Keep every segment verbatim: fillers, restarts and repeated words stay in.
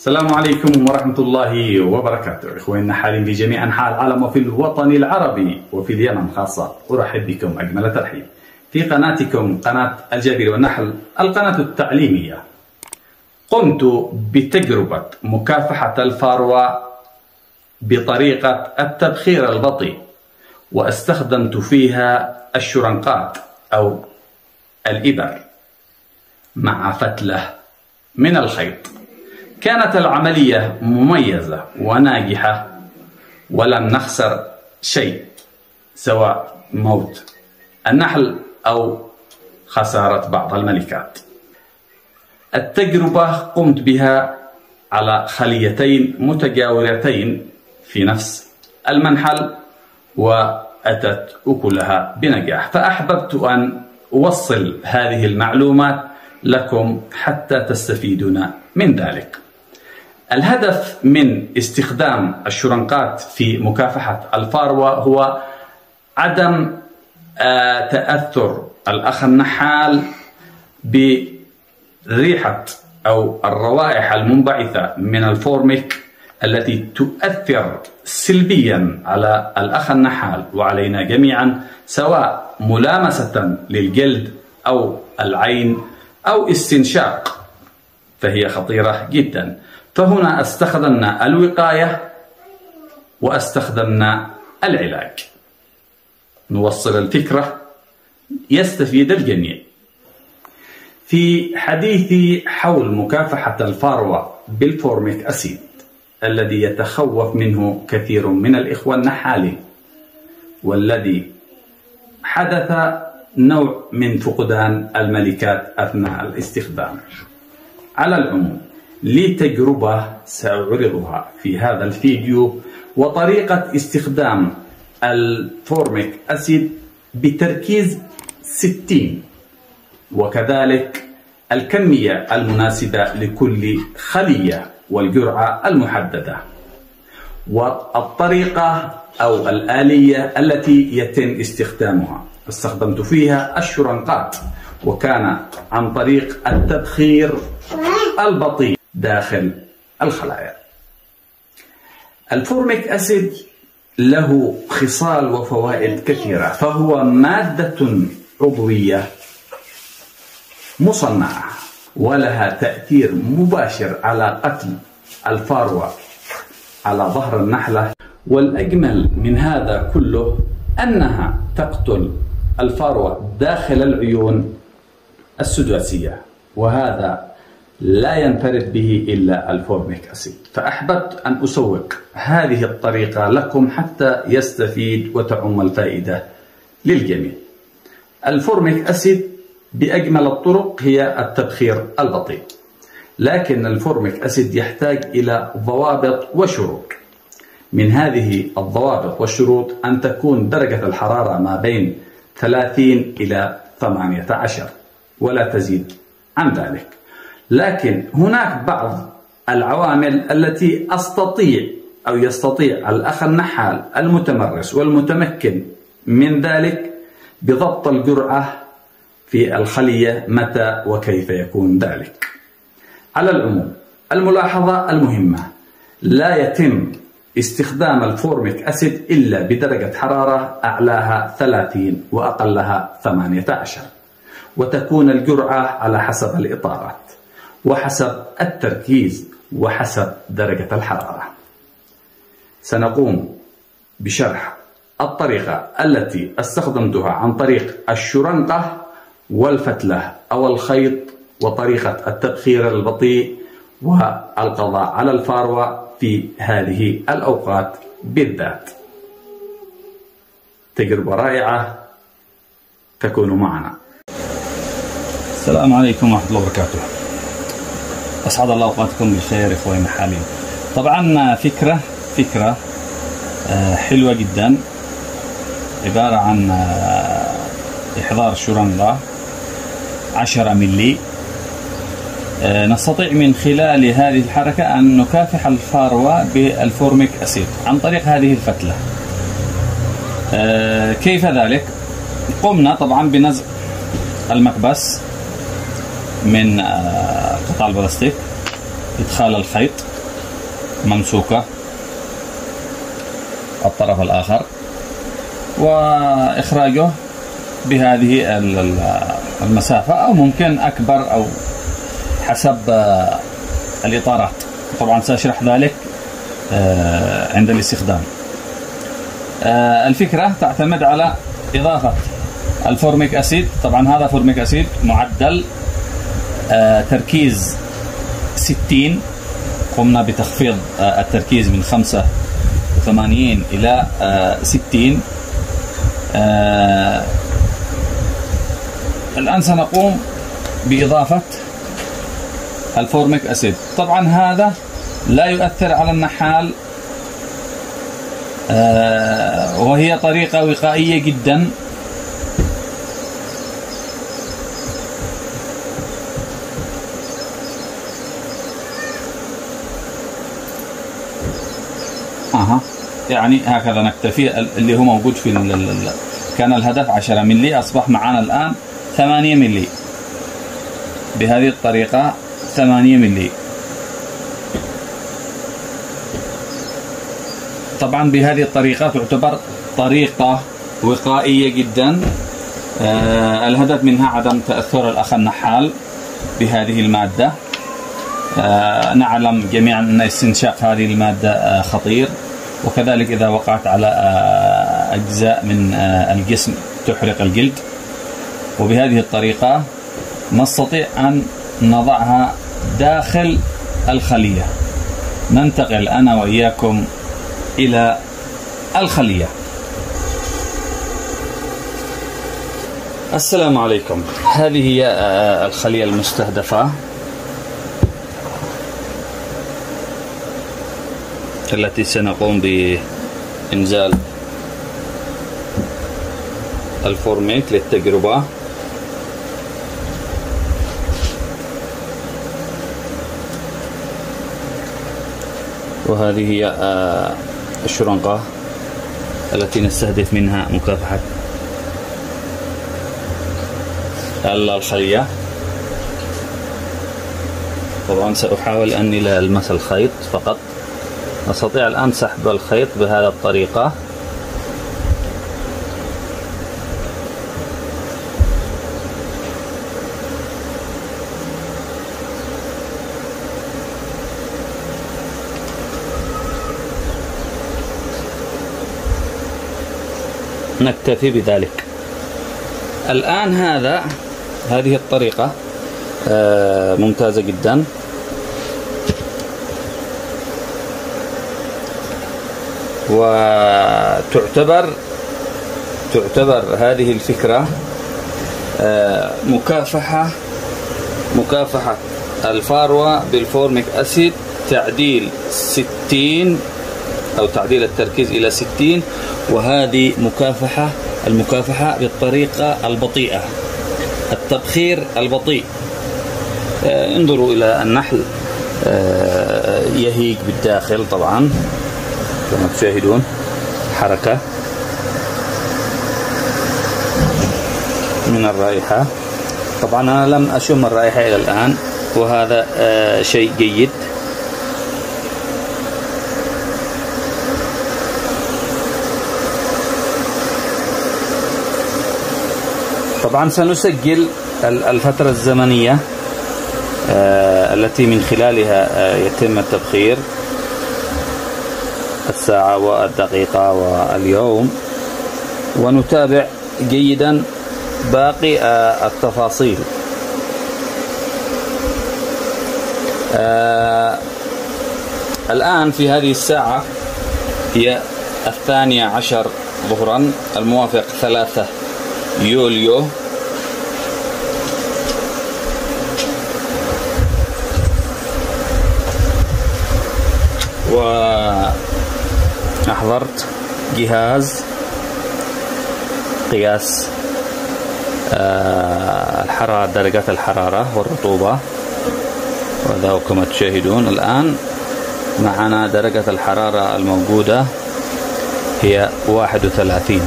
السلام عليكم ورحمة الله وبركاته. إخواني النحالين في جميع أنحاء العالم وفي الوطن العربي وفي اليمن خاصة، أرحب بكم أجمل الترحيب في قناتكم قناة الجابري والنحل، القناة التعليمية. قمت بتجربة مكافحة الفاروا بطريقة التبخير البطيء، واستخدمت فيها الشرنقات أو الإبر مع فتلة من الخيط. كانت العملية مميزة وناجحة، ولم نخسر شيء سواء موت النحل أو خسارة بعض الملكات. التجربة قمت بها على خليتين متجاورتين في نفس المنحل، وأتت أكلها بنجاح، فأحببت أن أوصل هذه المعلومات لكم حتى تستفيدون من ذلك. الهدف من استخدام الشرنقات في مكافحة الفاروا هو عدم تأثر الأخ النحال بريحة أو الروائح المنبعثة من الفورميك التي تؤثر سلبيا على الأخ النحال وعلينا جميعا، سواء ملامسة للجلد أو العين أو استنشاق، فهي خطيرة جدا. فهنا استخدمنا الوقاية واستخدمنا العلاج. نوصل الفكرة يستفيد الجميع. في حديثي حول مكافحة الفاروا بالفورميك أسيد الذي يتخوف منه كثير من الإخوة النحالين، والذي حدث نوع من فقدان الملكات أثناء الاستخدام. على العموم، لي تجربة سأعرضها في هذا الفيديو، وطريقة استخدام الفورميك أسيد بتركيز ستين، وكذلك الكمية المناسبة لكل خلية والجرعة المحددة، والطريقة أو الآلية التي يتم استخدامها. استخدمت فيها الشرنقات، وكان عن طريق التبخير البطيء داخل الخلايا. الفورميك أسيد له خصال وفوائد كثيرة، فهو مادة عضوية مصنعة، ولها تأثير مباشر على قتل الفاروا على ظهر النحلة. والأجمل من هذا كله أنها تقتل الفاروا داخل العيون السداسية، وهذا لا ينفرد به إلا الفورميك أسيد. فأحببت أن أسوق هذه الطريقة لكم حتى يستفيد وتعم الفائدة للجميع. الفورميك أسيد بأجمل الطرق هي التبخير البطيء، لكن الفورميك أسيد يحتاج إلى ضوابط وشروط. من هذه الضوابط والشروط أن تكون درجة الحرارة ما بين ثلاثين إلى ثمانية عشر ولا تزيد عن ذلك. لكن هناك بعض العوامل التي أستطيع أو يستطيع الأخ النحال المتمرس والمتمكن من ذلك بضبط الجرعة في الخلية متى وكيف يكون ذلك. على العموم، الملاحظة المهمة، لا يتم استخدام الفورميك أسيد إلا بدرجة حرارة أعلاها ثلاثين وأقلها ثمانية عشر، وتكون الجرعة على حسب الإطارات وحسب التركيز وحسب درجة الحرارة. سنقوم بشرح الطريقة التي استخدمتها عن طريق الشرنقة والفتلة أو الخيط، وطريقة التبخير البطيء، والقضاء على الفاروا في هذه الأوقات بالذات. تجربة رائعة، تكونوا معنا. السلام عليكم ورحمة الله وبركاته. أسعد الله أوقاتكم بالخير إخواني النحالين. طبعا فكرة فكرة حلوة جدا، عبارة عن إحضار شرنقة عشرة ملي. نستطيع من خلال هذه الحركة أن نكافح الفاروا بالفورميك أسيد عن طريق هذه الفتلة. كيف ذلك؟ قمنا طبعا بنزع المكبس من قطع البلاستيك إدخال الخيط ممسوكة الطرف الآخر وإخراجه بهذه المسافة، أو ممكن أكبر أو حسب الإطارات. طبعا سأشرح ذلك عند الاستخدام. الفكرة تعتمد على إضافة الفورميك أسيد. طبعا هذا فورميك أسيد معدل تركيز ستين، قمنا بتخفيض التركيز من خمسة وثمانين إلى ستين. الآن سنقوم بإضافة الفورميك أسيد. طبعا هذا لا يؤثر على النحال، وهي طريقة وقائية جدا أها. يعني هكذا نكتفي اللي هو موجود في ال... كان الهدف عشرة ملي، أصبح معنا الآن ثمانية ملي. بهذه الطريقة ثمانية ملي. طبعا بهذه الطريقة تعتبر طريقة وقائية جدا، آه الهدف منها عدم تأثر الأخ النحال بهذه المادة. آه نعلم جميعا أن استنشاق هذه المادة آه خطير، وكذلك إذا وقعت على آه أجزاء من آه الجسم تحرق الجلد. وبهذه الطريقة نستطيع أن نضعها داخل الخلية. ننتقل أنا وإياكم إلى الخلية. السلام عليكم. هذه هي الخلية المستهدفة التي سنقوم بإنزال الفورميك للتجربة. وهذه هي الشرنقة التي نستهدف منها مكافحة الخلية. طبعا سأحاول أني لا ألمس الخيط فقط. أستطيع الآن سحب الخيط بهذه الطريقة. نكتفي بذلك. الآن هذا هذه الطريقة ممتازة جدا. وتعتبر تعتبر هذه الفكرة مكافحة مكافحة الفاروا بالفورميك أسيد، تعديل ستين أو تعديل التركيز إلى ستين. وهذه مكافحة المكافحة بالطريقة البطيئة، التبخير البطيء. آه انظروا إلى النحل آه يهيج بالداخل. طبعا كما تشاهدون حركة من الرائحة. طبعا أنا لم أشم الرائحة إلى الآن، وهذا آه شيء جيد. طبعا سنسجل الفترة الزمنية التي من خلالها يتم التبخير، الساعة والدقيقة واليوم، ونتابع جيدا باقي التفاصيل. الآن في هذه الساعة هي الثانية عشر ظهرا، الموافق ثلاثة يوليو. وأحضرت جهاز قياس الحرارة، درجات الحرارة والرطوبة. وهذا كما تشاهدون الآن معنا درجة الحرارة الموجودة هي واحد وثلاثين،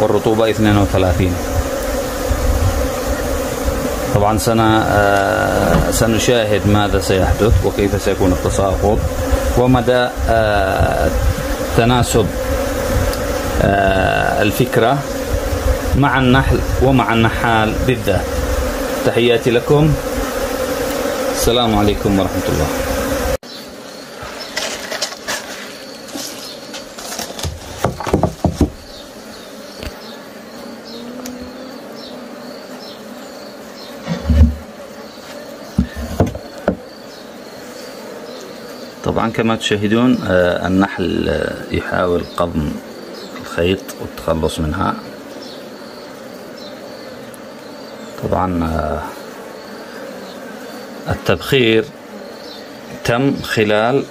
والرطوبة اثنين وثلاثين. طبعا سنة سنشاهد ماذا سيحدث وكيف سيكون التساقط ومدى تناسب الفكرة مع النحل ومع النحال بالذات. تحياتي لكم، السلام عليكم ورحمة الله. طبعا كما تشاهدون النحل يحاول قضم الخيط والتخلص منها. طبعا التبخير تم خلال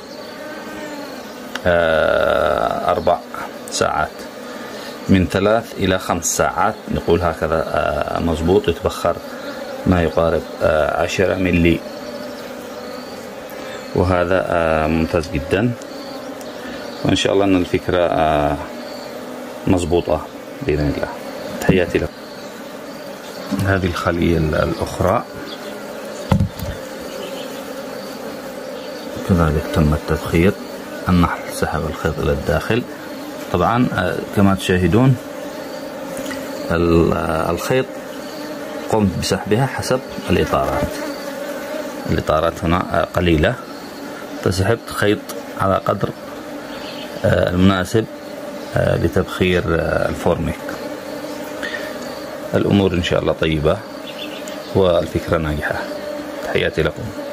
أربع ساعات، من ثلاث إلى خمس ساعات نقول هكذا مضبوط، يتبخر ما يقارب عشرة ملي، وهذا ممتاز جدا، وإن شاء الله أن الفكرة مضبوطة بإذن الله. تحياتي لكم. هذه الخلية الأخرى كذلك تم التبخير، النحل سحب الخيط إلى الداخل. طبعا كما تشاهدون الخيط قمت بسحبها حسب الإطارات، الإطارات هنا قليلة، فسحبت خيط على قدر المناسب لتبخير الفورميك. الأمور إن شاء الله طيبة والفكرة ناجحة. تحياتي لكم.